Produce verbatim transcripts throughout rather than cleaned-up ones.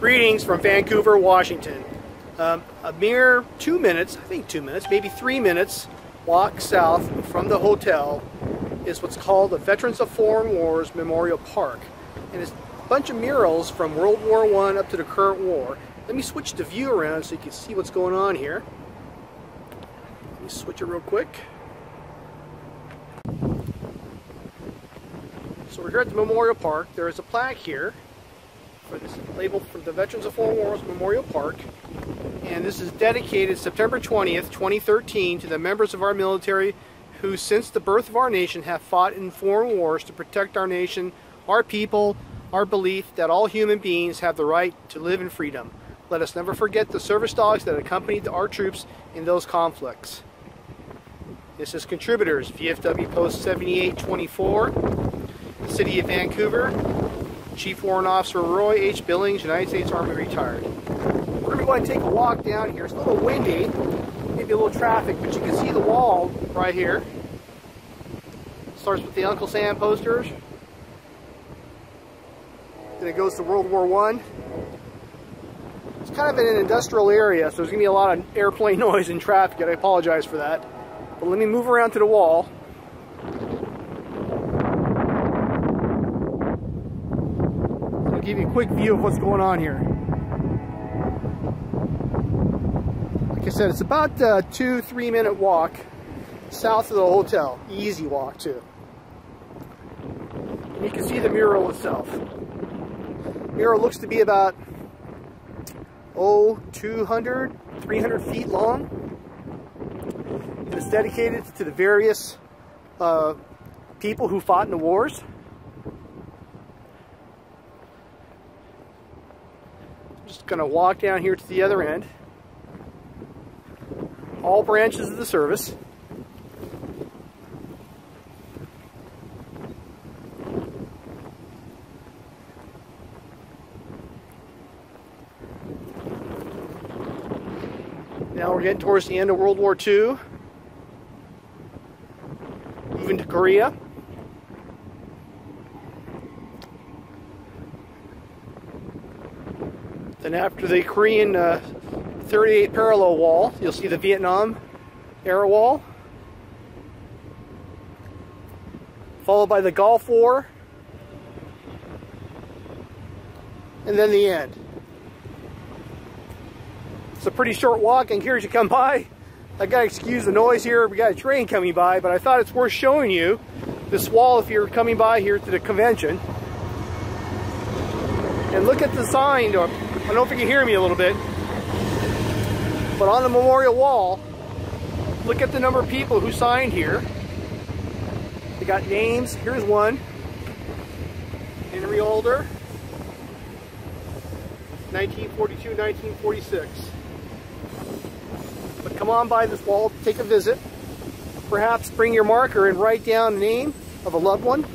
Greetings from Vancouver, Washington. Um, a mere two minutes, I think two minutes, maybe three minutes walk south from the hotel is what's called the Veterans of Foreign Wars Memorial Park. And it's a bunch of murals from World War One up to the current war. Let me switch the view around so you can see what's going on here. Let me switch it real quick. So we're here at the Memorial Park. There is a plaque here for this labeled for the Veterans of Foreign Wars Memorial Park. And this is dedicated September twentieth, twenty thirteen to the members of our military who since the birth of our nation have fought in foreign wars to protect our nation, our people, our belief that all human beings have the right to live in freedom. Let us never forget the service dogs that accompanied our troops in those conflicts. This is contributors, V F W Post seventy-eight twenty-four. City of Vancouver, Chief Warrant Officer Roy H. Billings, United States Army, retired. We're going to go ahead and take a walk down here. It's a little windy, maybe a little traffic, but you can see the wall right here. It starts with the Uncle Sam posters. Then it goes to World War One. It's kind of in an industrial area, so there's going to be a lot of airplane noise and traffic, and I apologize for that. But let me move around to the wall. Give you a quick view of what's going on here. Like I said, it's about a two, three minute walk south of the hotel. Easy walk too. And you can see the mural itself. The mural looks to be about, oh, two hundred, three hundred feet long. And it's dedicated to the various uh, people who fought in the wars. Just going to walk down here to the other end. All branches of the service. Now we're getting towards the end of World War Two. Moving to Korea. Then after the Korean uh, thirty-eight parallel wall, you'll see the Vietnam era wall, followed by the Gulf War, and then the end. It's a pretty short walk, and here as you come by, I gotta excuse the noise here, we got a train coming by, but I thought it's worth showing you this wall if you're coming by here to the convention. And look at the sign, or I don't know if you can hear me a little bit, but on the memorial wall, look at the number of people who signed here. They got names. Here's one. Henry Older, nineteen forty-two to nineteen forty-six. But come on by this wall, take a visit. Perhaps bring your marker and write down the name of a loved one.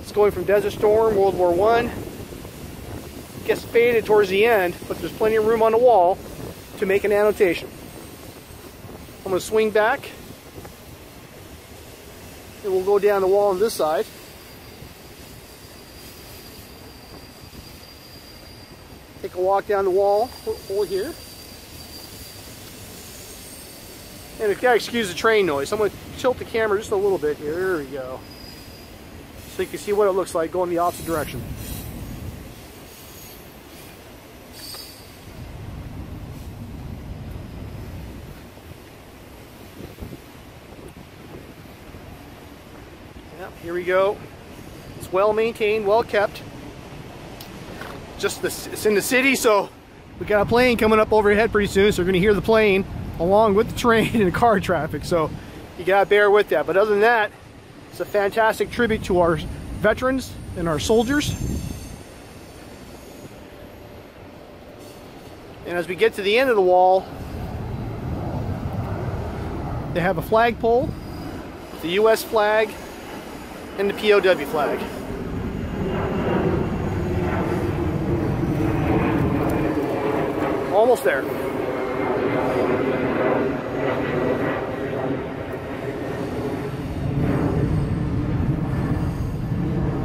It's going from Desert Storm, World War One. Gets faded towards the end, but there's plenty of room on the wall to make an annotation. I'm going to swing back, and we'll go down the wall on this side. Take a walk down the wall hole here. And if you gotta excuse the train noise, I'm going to tilt the camera just a little bit here. There we go. So you can see what it looks like going the opposite direction. Here we go. It's well maintained, well kept. Just this, it's in the city, so we got a plane coming up overhead pretty soon, so we're going to hear the plane along with the train and the car traffic. So you got to bear with that. But other than that, it's a fantastic tribute to our veterans and our soldiers. And as we get to the end of the wall, they have a flagpole, the U S flag, and the P O W flag. Almost there.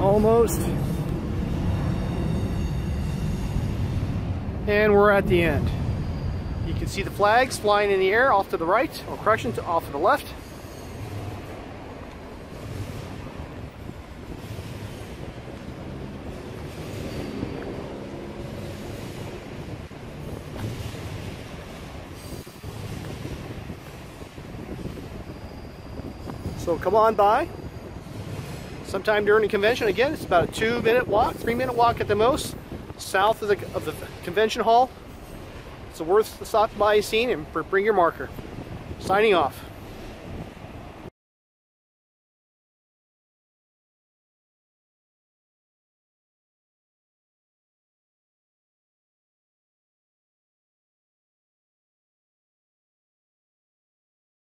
Almost. and we're at the end. You can see the flags flying in the air off to the right, or correction, to off to the left. So come on by. Sometime during the convention, again, it's about a two minute walk, three minute walk at the most, south of the, of the convention hall. It's worth the stop by, scene, and bring your marker. Signing off.